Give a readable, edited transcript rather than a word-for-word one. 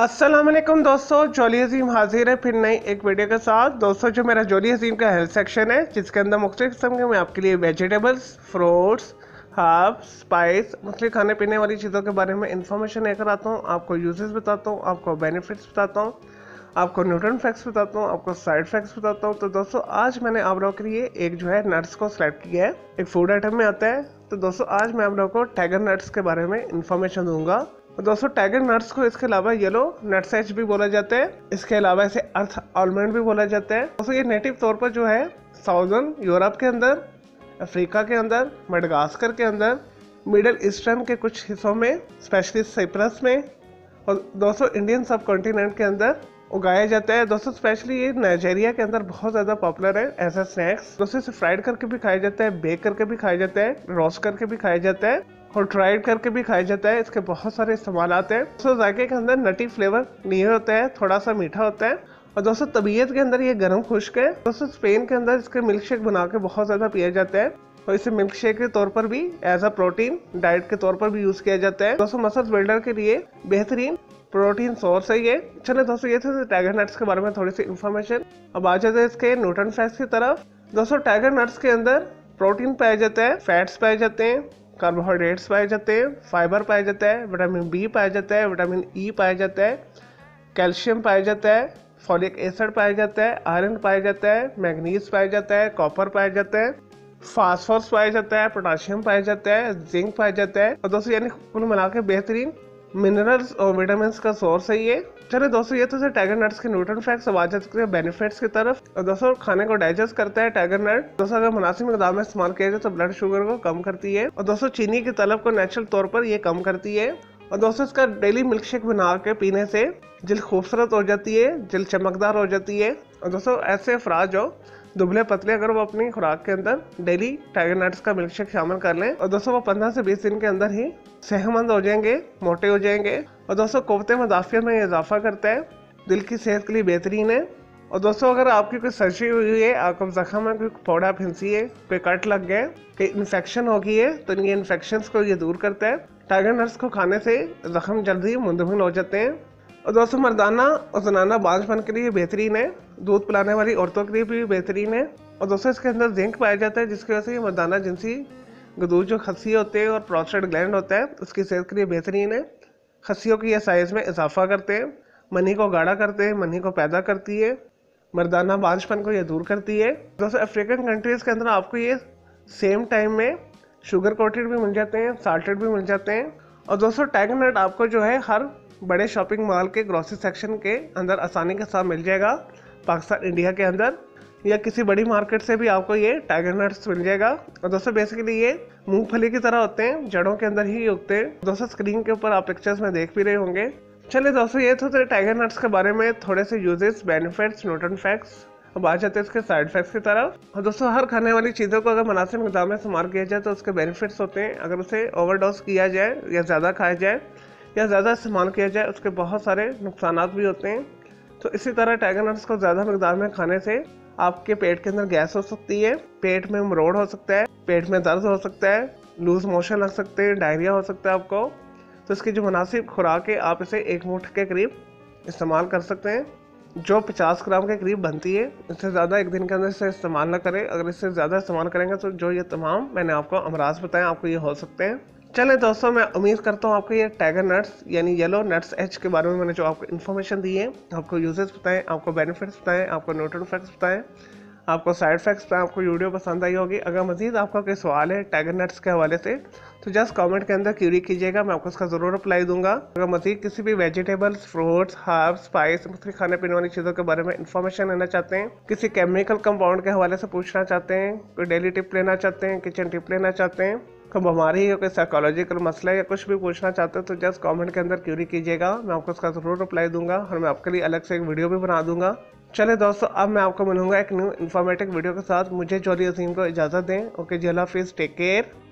अस्सलाम वालेकुम दोस्तों, जोली अजीम हाजिर है फिर नई एक वीडियो के साथ। दोस्तों जो मेरा जोली अजीम का हेल्थ सेक्शन है जिसके अंदर मुख्तलिफ किस्म के मैं आपके लिए वेजिटेबल्स, फ्रूट्स, हर्ब्स, स्पाइस, मुख्तलिफ खाने पीने वाली चीज़ों के बारे में इंफॉर्मेशन लेकर आता हूँ, आपको यूजेस बताता हूँ, आपको बेनिफिट्स बताता हूँ, आपको न्यूट्रिएंट फैक्ट्स बताता हूँ, आपको साइड फैक्ट्स बताता हूँ। तो दोस्तों आज मैंने आप लोगों के लिए एक जो है नट्स को सेलेक्ट किया है, एक फूड आइटम में आता है। तो दोस्तों आज मैं आप लोगों को टाइगर नट्स के बारे में इंफॉर्मेशन दूंगा। दोस्तों टाइगर नट्स को इसके अलावा येलो नटसेज भी बोला जाता है, इसके अलावा इसे अर्थ आलमंड भी बोला जाता है। दोस्तों ये नेटिव तौर पर जो है साउदर्न यूरोप के अंदर, अफ्रीका के अंदर, मडगास्कर के अंदर, मिडल ईस्टर्न के कुछ हिस्सों में, स्पेशली साइप्रस में, और दोस्तों इंडियन सब कॉन्टीनेंट के अंदर उगाया जाता है। दोस्तों स्पेशली ये नाइजेरिया के अंदर बहुत ज़्यादा पॉपुलर है एज अ स्नैक्स। दोस्तों इसे फ्राइड करके भी खाया जाता है, बेक करके भी खाया जाता है, रोस्ट करके भी खाया जाता है और ट्राइड करके भी खाया जाता है। इसके बहुत सारे इस्तेमाल आते हैं। दोस्तों जायके के अंदर नटी फ्लेवर नहीं होता है, थोड़ा सा मीठा होता है और दोस्तों तबीयत के अंदर ये गर्म खुश्क है। दोस्तों स्पेन के अंदर इसके मिल्क शेक बना के बहुत ज़्यादा पिया जाता है और इसे मिल्क शेक के तौर पर भी एज अ प्रोटीन डाइट के तौर पर भी यूज़ किया जाता है। दोस्तों मसल बिल्डर के लिए बेहतरीन प्रोटीन सोर्स है ये। चलो दोस्तों ये थे टाइगर नट्स के बारे में थोड़ी सी इन्फॉर्मेशन। अब आ जाते हैं इसके न्यूट्रिएंट फैक्ट्स की तरफ। दोस्तों टाइगर नट्स के अंदर प्रोटीन पाया जाता है, फैट्स पाए जाते हैं, कार्बोहाइड्रेट्स पाए जाते हैं, फाइबर पाया जाता है, विटामिन बी पाया जाता है, विटामिन ई पाया जाता है, कैल्शियम पाया जाता है, फॉलिक एसिड पाया जाता है, आयरन पाया जाता है, मैग्नीज पाया जाता है, कॉपर पाया जाता है, फास्फोरस पाया जाता है, पोटाशियम पाया जाता है, जिंक पाया जाता है। और दोस्तों यानी कुल मिला के बेहतरीन मिनरल्स और विटामिन का सोर्स है ये। चलिए दोस्तों ये तो टाइगर नट्स के न्यूट्रिएंट फैक्ट्स। अब आ जाते हैं बेनिफिट्स की तरफ। और दोस्तों खाने को डाइजेस्ट करता है टाइगर नट। दोस्तों अगर मुनासिब मिक़दार में इस्तेमाल किया जाए तो ब्लड शुगर को कम करती है और दोस्तों चीनी की तलब को नेचुरल तौर पर ये कम करती है। और दोस्तों इसका डेली मिल्क शेक बना के पीने से दिल खूबसूरत हो जाती है, दिल चमकदार हो जाती है। और दोस्तों ऐसे अफराज हो दुबले पतले, अगर वो अपनी खुराक के अंदर डेली टाइगर नट्स का मिल्क शेक शामिल कर लें और दोस्तों वो 15 से 20 दिन के अंदर ही सेहतमंद हो जाएंगे, मोटे हो जाएंगे। और दोस्तों कोफ्ते मदाफियत में इजाफा करता है, दिल की सेहत के लिए बेहतरीन है। और दोस्तों अगर आपकी कोई सर्जरी हुई है, आपको जख्म है, कोई फोड़ा फिंसी है, कोई कट लग गए, कोई इन्फेक्शन हो गई है, तो ये इन्फेक्शन को ये दूर करता है। टाइगर नट्स को खाने से जख्म जल्दी मुंतमिल हो जाते हैं। और दोस्तों मर्दाना और जनाना बांझपन के लिए बेहतरीन है, दूध पिलाने वाली औरतों के लिए भी बेहतरीन है। और दोस्तों इसके अंदर जिंक पाया जाता है जिसकी वजह से ये मर्दाना जिनसी गदूद जो खस्सी होते हैं और प्रोस्टेट ग्लैंड होता है उसकी सेहत के लिए बेहतरीन है। खस्सियों की यह साइज़ में इजाफा करते हैं, मनी को गाढ़ा करते हैं, मनी को पैदा करती है, मर्दाना बांझपन को यह दूर करती है। दोस्तों अफ्रीकन कंट्रीज़ के अंदर आपको ये सेम टाइम में शुगर कोटेड भी मिल जाते हैं, साल्टेड भी मिल जाते हैं। और दोस्तों टाइगर नट आपको जो है हर बड़े शॉपिंग मॉल के ग्रोसरी सेक्शन के अंदर आसानी के साथ मिल जाएगा, पाकिस्तान इंडिया के अंदर या किसी बड़ी मार्केट से भी आपको ये टाइगर नट्स मिल जाएगा। और दोस्तों बेसिकली ये मूंगफली की तरह होते हैं, जड़ों के अंदर ही उगते हैं। दोस्तों स्क्रीन के ऊपर आप पिक्चर्स में देख भी रहे होंगे। चलिए दोस्तों ये तो टाइगर नट्स के बारे में थोड़े से यूजेस, बेनिफिट्स, न्यूट्रिएंट फैक्ट्स। अब आ जाते हैं इसके साइड इफेक्ट्स की तरफ। और दोस्तों हर खाने वाली चीज़ों को अगर मुनासिब मिक़दार में इस्तेमाल किया जाए तो उसके बेनिफिट्स होते हैं। अगर उसे ओवरडोज किया जाए या ज़्यादा खाया जाए या ज़्यादा इस्तेमाल किया जाए उसके बहुत सारे नुकसान भी होते हैं। तो इसी तरह टाइगर नट्स को ज़्यादा मकदार में खाने से आपके पेट के अंदर गैस हो सकती है, पेट में मरोड़ हो सकता है, पेट में दर्द हो सकता है, लूज मोशन लग सकते हैं, डायरिया हो सकता है आपको। तो इसकी जो मुनासिब खुराक है आप इसे एक मुठ के करीब इस्तेमाल कर सकते हैं जो 50 ग्राम के करीब बनती है। इससे ज़्यादा एक दिन के अंदर इसे इस्तेमाल ना करें, अगर इससे ज़्यादा इस्तेमाल करेंगे तो जो ये तमाम मैंने आपको अमराज बताएं आपको ये हो सकते हैं। चले दोस्तों मैं उम्मीद करता हूँ आपको ये टाइगर नट्स यानी येलो नट्स एच के बारे में मैंने जो आपको इन्फॉर्मेशन दी है, आपको यूजेस बताएं, आपको बेनिफिट्स बताएं, आपको न्यूट्रिएंट फैक्ट्स बताएं, आपको साइड फैक्ट्स बताएं, आपको वीडियो पसंद आई होगी। अगर मजीद आपका कोई सवाल है टाइगर नट्स के हवाले से तो जस्ट कमेंट के अंदर क्यूरी कीजिएगा, मैं आपको उसका ज़रूर रिप्लाई दूंगा। अगर मजीद किसी भी वेजिटेबल्स, फ्रूट्स, हर्ब्स, स्पाइस, मुख्तलिफ खाने पीने वाली चीज़ों के बारे में इन्फॉर्मेशन लेना चाहते हैं, किसी केमिकल कंपाउंड के हवाले से पूछना चाहते हैं, कोई डेली टिप लेना चाहते हैं, किचन टिप लेना चाहते हैं, कोई बीमारी या कोई साइकोलॉजिकल मसला या कुछ भी पूछना चाहते हो तो जस्ट कमेंट के अंदर क्यूरी कीजिएगा, मैं आपको उसका ज़रूर रिप्लाई दूंगा और मैं आपके लिए अलग से एक वीडियो भी बना दूंगा। चले दोस्तों अब मैं आपको मिलूंगा एक न्यू इन्फॉर्मेटिव वीडियो के साथ। मुझे जोली अजीम को इजाज़त दें। ओके जी, अल्लाह हाफिज़, टेक केयर।